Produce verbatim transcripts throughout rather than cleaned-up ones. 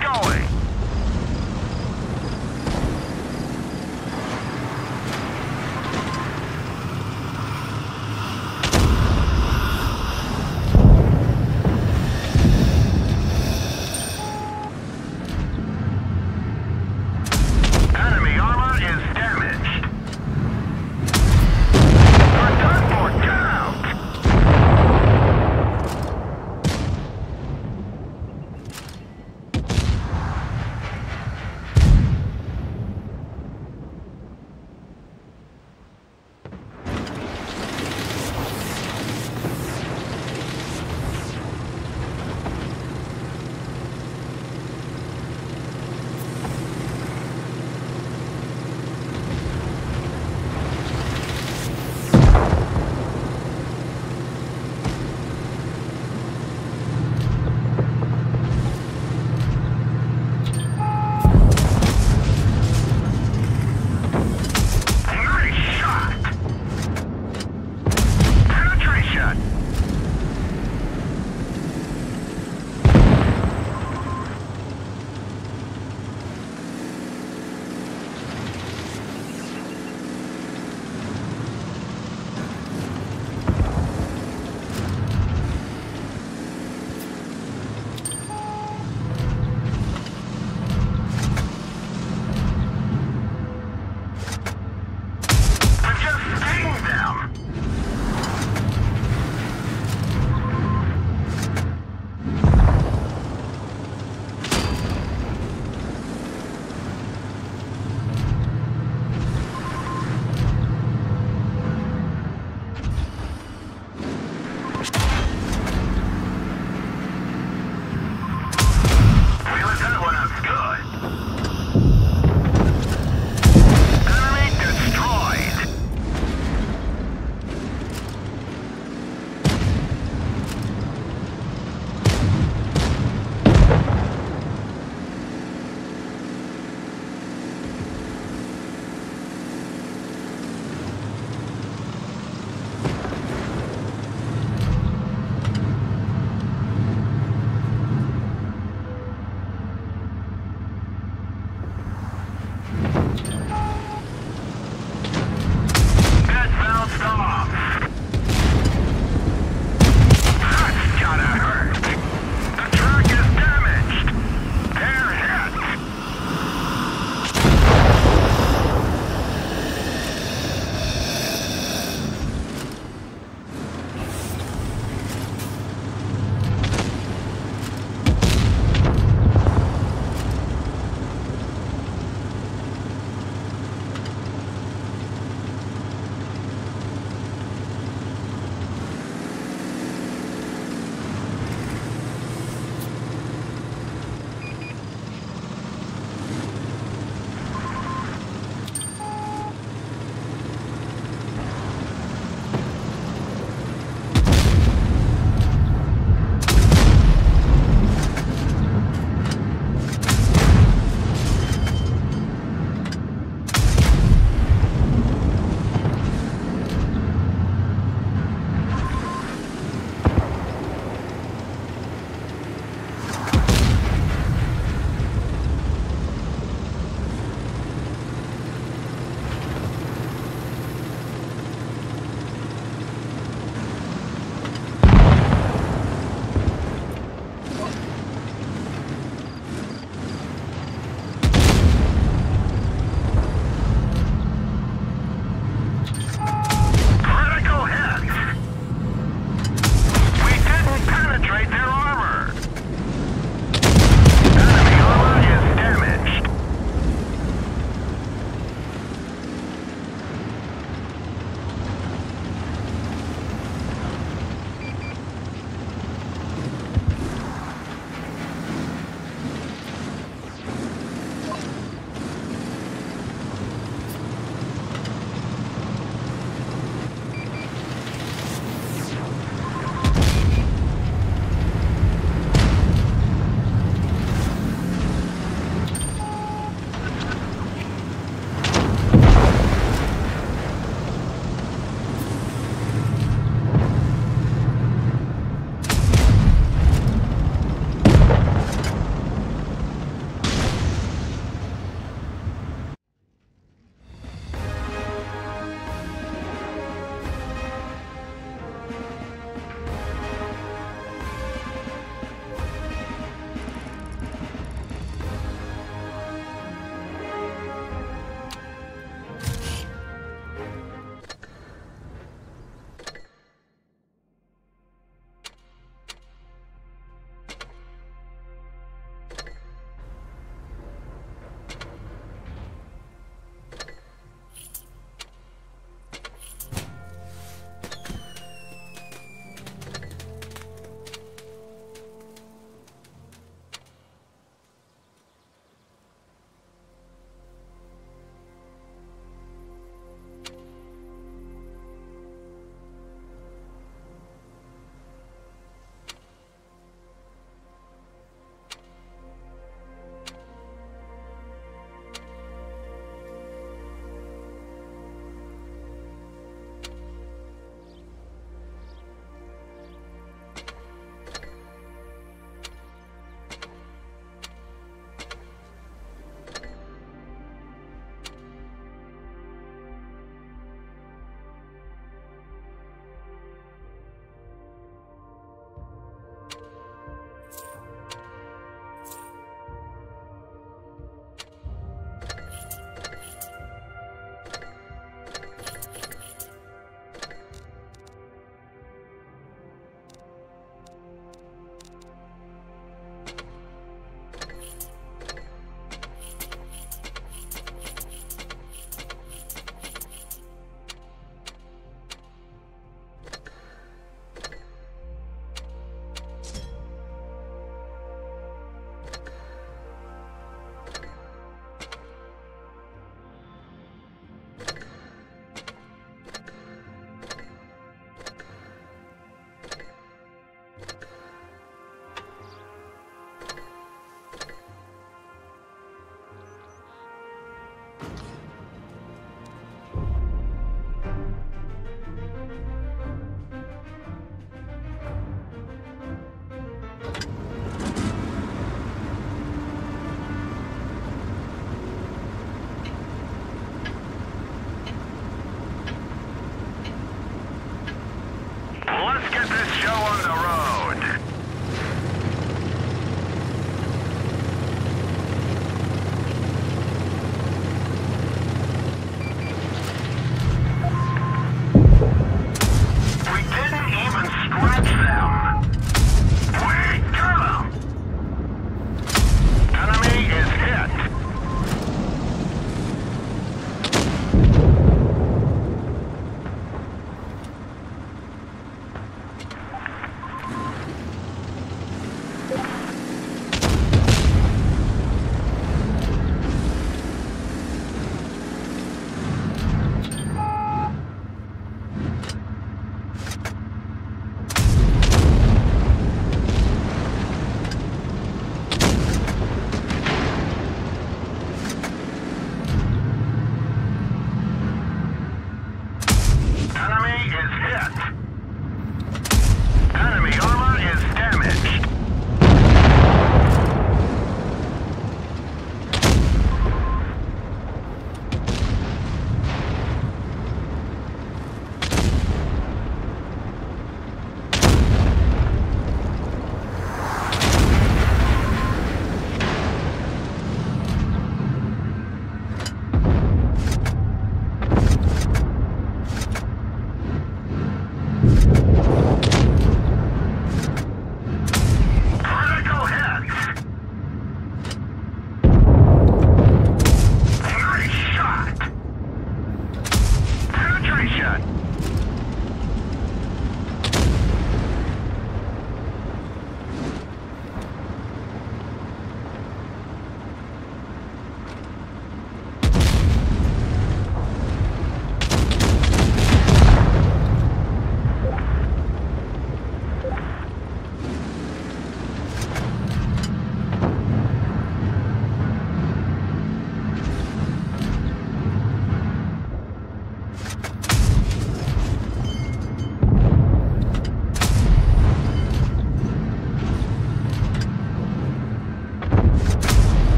it going.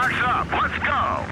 Time's up. Let's go.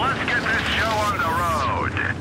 Let's get this show on the road.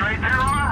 right there.